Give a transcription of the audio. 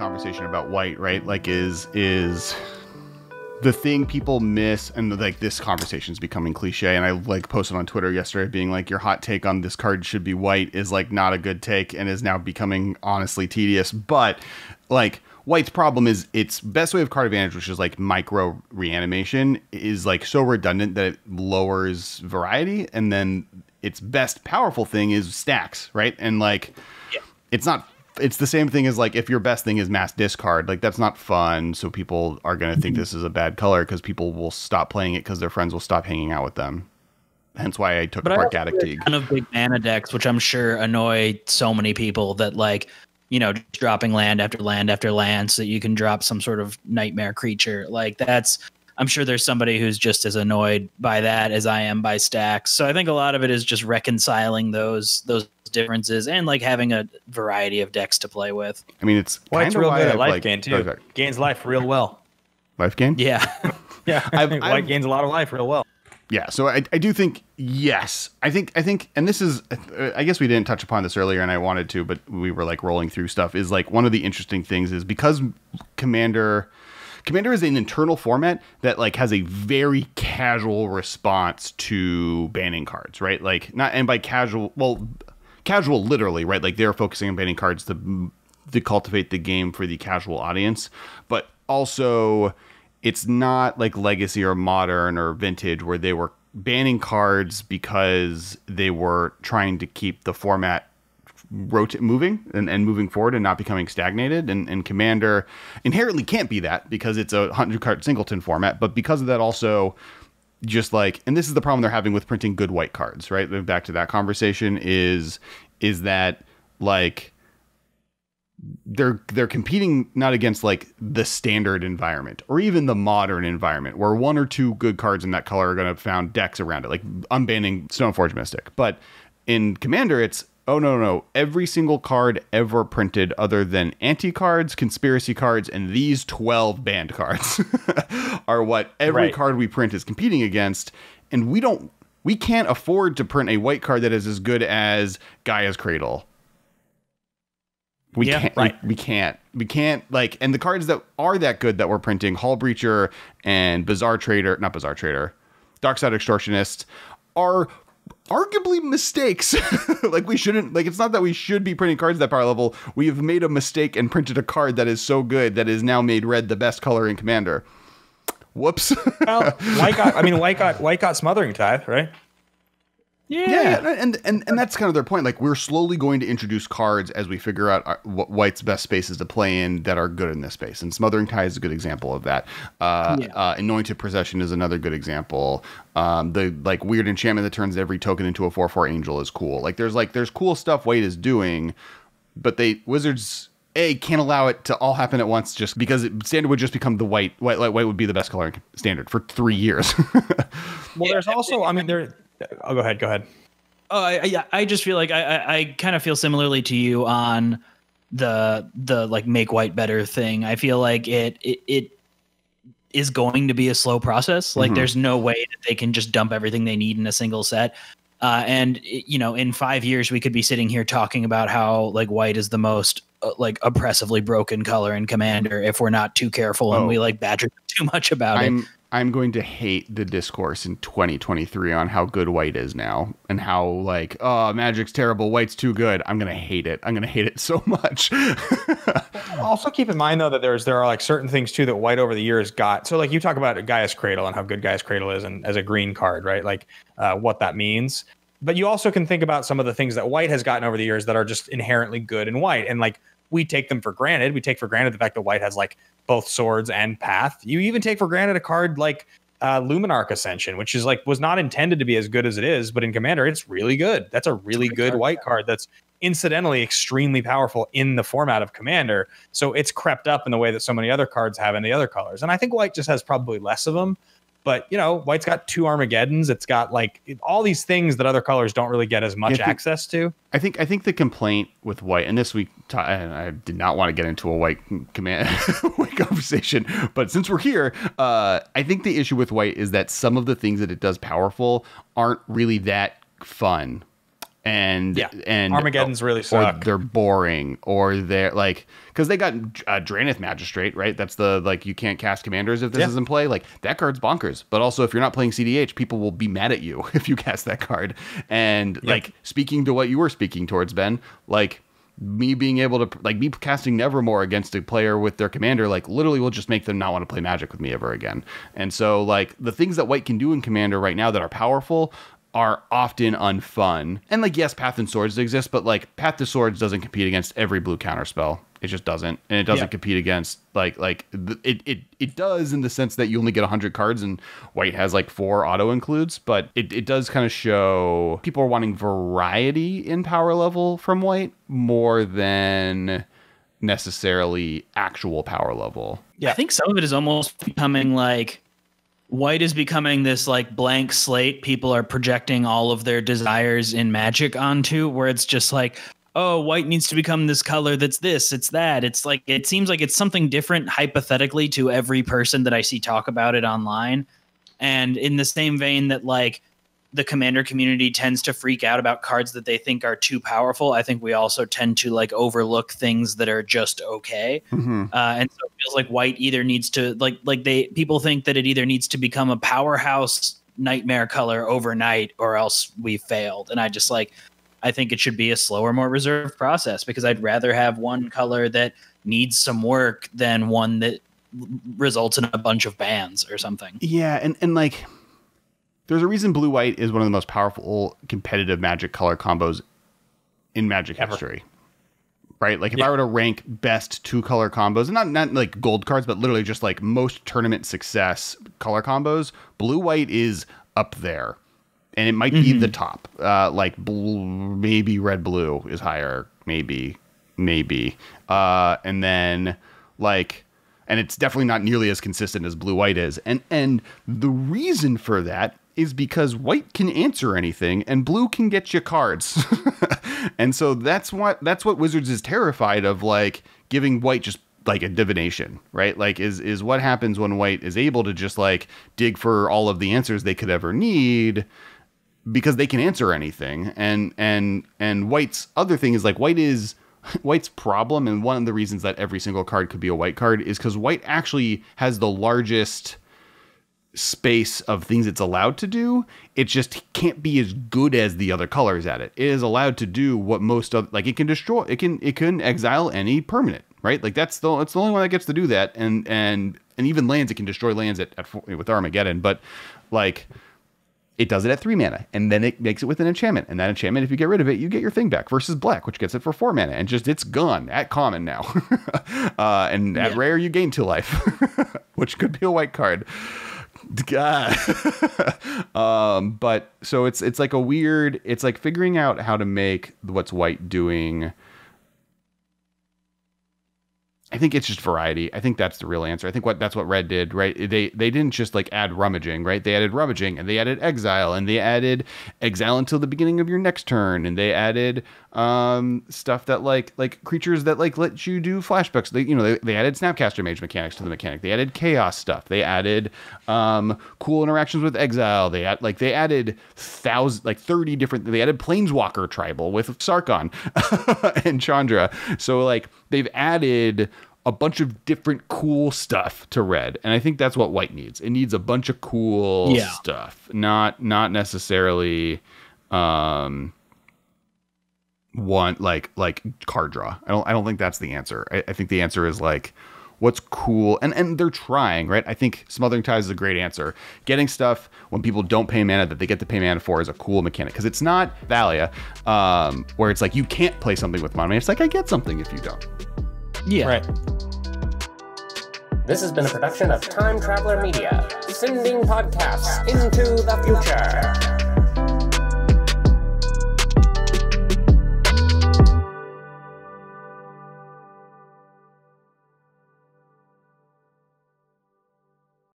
conversation about white, right? Like is the thing people miss, and like this conversation is becoming cliche. And I like posted on Twitter yesterday being like, your hot take on this card should be white is like not a good take and is now becoming honestly tedious. But like white's problem is its best way of card advantage, which is like micro reanimation, is like so redundant that it lowers variety. And then its best powerful thing is stacks, right? And like, yeah. It's not, it's the same thing as like if your best thing is mass discard, like that's not fun. So people are going to think this is a bad color because people will stop playing it because their friends will stop hanging out with them. Hence why I took apart Gaddock Teague. Kind of big mana decks, which I'm sure annoy so many people that like, you know, dropping land after land after land so that you can drop some sort of nightmare creature. Like that's, I'm sure there's somebody who's just as annoyed by that as I am by stacks. So I think a lot of it is just reconciling those differences and like having a variety of decks to play with. I mean, it's kind of why I like gain too. Perfect. Gains life real well. Life gain? Yeah. Yeah. White gains a lot of life real well. Yeah, so I do think, yes, I think, and this is, I guess we didn't touch upon this earlier and I wanted to, but we were like rolling through stuff, is like one of the interesting things is because Commander is an internal format that like has a very casual response to banning cards, right? Like not, and by casual, well, casual literally, right? Like they're focusing on banning cards to cultivate the game for the casual audience, but also it's not like Legacy or Modern or Vintage where they were banning cards because they were trying to keep the format moving and moving forward and not becoming stagnated. And Commander inherently can't be that because it's a 100-card singleton format. But because of that also just like, and this is the problem they're having with printing good white cards, right? Back to that conversation is that like, they're competing not against like the standard environment or even the modern environment where one or two good cards in that color are going to found decks around it, like unbanning Stoneforge Mystic. But in Commander, it's, oh, no, every single card ever printed other than anti-cards, conspiracy cards, and these 12 banned cards are what every card we print is competing against. And we can't afford to print a white card that is as good as Gaea's Cradle. We can't like, and the cards that are that good that we're printing, Hullbreacher and Dark Side Extortionist are arguably mistakes. Like we shouldn't, like, it's not that we should be printing cards at that power level. We have made a mistake and printed a card that is so good that is now made red the best color in Commander. Whoops. Well, White got Smothering Tithe, right? Yeah. And that's kind of their point. Like we're slowly going to introduce cards as we figure out what White's best spaces to play in that are good in this space. And Smothering Tithe is a good example of that. Anointed Procession is another good example. The like weird enchantment that turns every token into a 4/4 angel is cool. Like there's cool stuff White is doing, but Wizards can't allow it to all happen at once just because Standard would just become the white would be the best color in Standard for 3 years. Well, there's also, I mean, there. Oh, go ahead. I just feel like I kind of feel similarly to you on the like make white better thing. I feel like it is going to be a slow process. Like there's no way that they can just dump everything they need in a single set. And you know, in 5 years we could be sitting here talking about how like white is the most like oppressively broken color in Commander if we're not too careful and we like badger too much about it. I'm going to hate the discourse in 2023 on how good white is now and how like, oh, Magic's terrible, white's too good. I'm going to hate it. I'm going to hate it so much. Also keep in mind though that there are like certain things too that white over the years got. So like you talk about Gaea's Cradle and how good Gaea's Cradle is and as a green card, right? Like what that means. But you also can think about some of the things that white has gotten over the years that are just inherently good in white. And like we take them for granted. We take for granted the fact that white has like both swords and path. You even take for granted a card like Luminarch Ascension, which is like was not intended to be as good as it is, but in Commander, it's really good. That's a really good white card that's incidentally extremely powerful in the format of Commander. So it's crept up in the way that so many other cards have in the other colors. And I think white just has probably less of them. But, you know, white's got two Armageddons. It's got like all these things that other colors don't really get as much access to. I think the complaint with white, and this week, I did not want to get into a white conversation, but since we're here, I think the issue with white is that some of the things that it does powerful aren't really that fun. and Armageddon's really suck. Or they're boring, or they're like, because they got Dranith Magistrate, right? That's the, like, you can't cast commanders if this is in play. Like, that card's bonkers. But also, if you're not playing CDH, people will be mad at you if you cast that card. And like, speaking to what you were speaking towards, Ben, like, me being able to, like, me casting Nevermore against a player with their commander, like, literally will just make them not want to play Magic with me ever again. And so, like, the things that White can do in Commander right now that are powerful are often unfun. And, like, yes, Path and Swords exist, but, like, Path to Swords doesn't compete against every blue counterspell. It just doesn't. And it doesn't compete against, like it does in the sense that you only get 100 cards and White has like 4 auto includes, but it does kind of show people are wanting variety in power level from White more than necessarily actual power level. Yeah. I think some of it is almost becoming like, White is becoming this like blank slate. People are projecting all of their desires in Magic onto, where it's just like, oh, White needs to become this color that's this, it's that. It's like, it seems like it's something different hypothetically to every person that I see talk about it online. And in the same vein that like the Commander community tends to freak out about cards that they think are too powerful, I think we also tend to like overlook things that are just okay. And so it feels like White either needs to people think that it either needs to become a powerhouse nightmare color overnight or else we failed. And I just like, I think it should be a slower, more reserved process, because I'd rather have one color that needs some work than one that results in a bunch of bans or something. Yeah, and like, there's a reason blue-white is one of the most powerful competitive Magic color combos in Magic history. Right? Like, if I were to rank best 2-color combos, and not like gold cards, but literally just like most tournament success color combos, blue-white is up there. And it might be the top, like blue, maybe red, blue is higher, maybe. And then like, and it's definitely not nearly as consistent as blue white is. And the reason for that is because white can answer anything and blue can get you cards. And so that's what Wizards is terrified of, like giving white just like a divination, right? Like is what happens when white is able to just like dig for all of the answers they could ever need, because they can answer anything. And white's other thing is like white's problem. And one of the reasons that every single card could be a white card is because white actually has the largest space of things it's allowed to do. It just can't be as good as the other colors at it. It is allowed to do what most of, like, it can destroy, it can exile any permanent, right? Like it's the only one that gets to do that. And even lands, it can destroy lands with Armageddon, but like, it does it at 3 mana, and then it makes it with an enchantment. And that enchantment, if you get rid of it, you get your thing back, versus black, which gets it for 4 mana. And just, it's gone at common now. At rare, you gain 2 life, which could be a white card. God. But so it's like a weird, it's like figuring out how to make what's white doing. I think it's just variety. I think that's the real answer. I think that's what Red did, right? They didn't just like add rummaging, right? They added rummaging, and they added exile, and they added exile until the beginning of your next turn, and they added stuff that like creatures that like let you do flashbacks. They added Snapcaster Mage mechanics to the mechanic. They added chaos stuff. They added cool interactions with exile. They added 30 different. They added Planeswalker tribal with Sarkhan and Chandra. So like they've added a bunch of different cool stuff to Red. And I think that's what White needs. It needs a bunch of cool stuff, not necessarily want like card draw. I don't think that's the answer. I think the answer is like, what's cool. And they're trying, right? I think Smothering Tithe is a great answer. Getting stuff when people don't pay mana that they get to pay mana for is a cool mechanic, because it's not Thalia, where it's like, you can't play something with mana. It's like, I get something if you don't. Yeah. Right. This has been a production of Time Traveler Media, sending podcasts into the future.